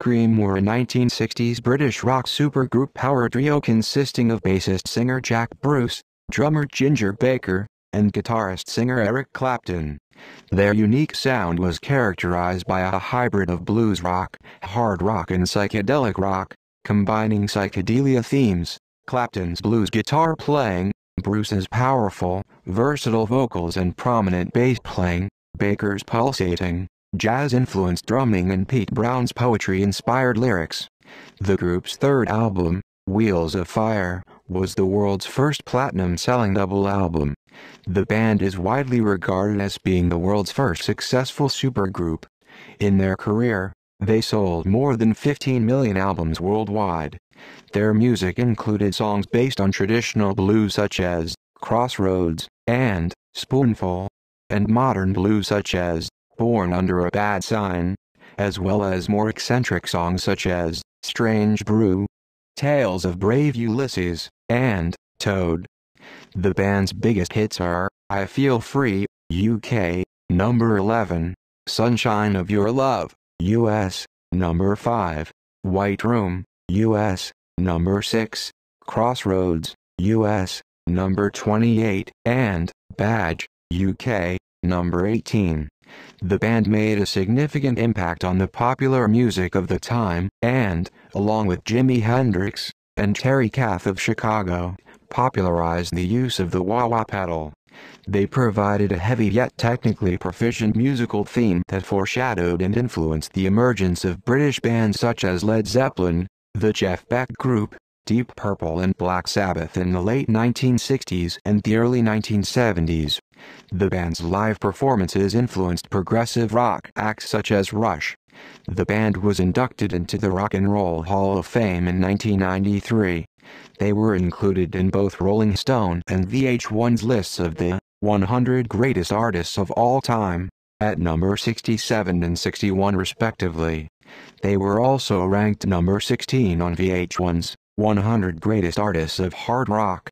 Cream were a 1960s British rock supergroup power trio consisting of bassist-singer Jack Bruce, drummer Ginger Baker, and guitarist-singer Eric Clapton. Their unique sound was characterized by a hybrid of blues rock, hard rock and psychedelic rock, combining psychedelia themes, Clapton's blues guitar playing, Bruce's powerful, versatile vocals and prominent bass playing, Baker's pulsating, jazz-influenced drumming and Pete Brown's poetry-inspired lyrics. The group's third album, Wheels of Fire, was the world's first platinum-selling double album. The band is widely regarded as being the world's first successful supergroup. In their career, they sold more than 15 million albums worldwide. Their music included songs based on traditional blues such as Crossroads and Spoonful, and modern blues such as Born Under a Bad Sign, as well as more eccentric songs such as Strange Brew, Tales of Brave Ulysses, and Toad. The band's biggest hits are I Feel Free, UK, number 11, Sunshine of Your Love, US, number 5, White Room, US, number 6, Crossroads, US, number 28, and Badge, UK, number 18. The band made a significant impact on the popular music of the time and, along with Jimi Hendrix and Terry Kath of Chicago, popularized the use of the wah-wah pedal. They provided a heavy yet technically proficient musical theme that foreshadowed and influenced the emergence of British bands such as Led Zeppelin, the Jeff Beck Group, Deep Purple and Black Sabbath in the late 1960s and the early 1970s. The band's live performances influenced progressive rock acts such as Rush. The band was inducted into the Rock and Roll Hall of Fame in 1993. They were included in both Rolling Stone and VH1's lists of the 100 greatest artists of all time, at number 67 and 61 respectively. They were also ranked number 16 on VH1's 100 Greatest Artists of Hard Rock,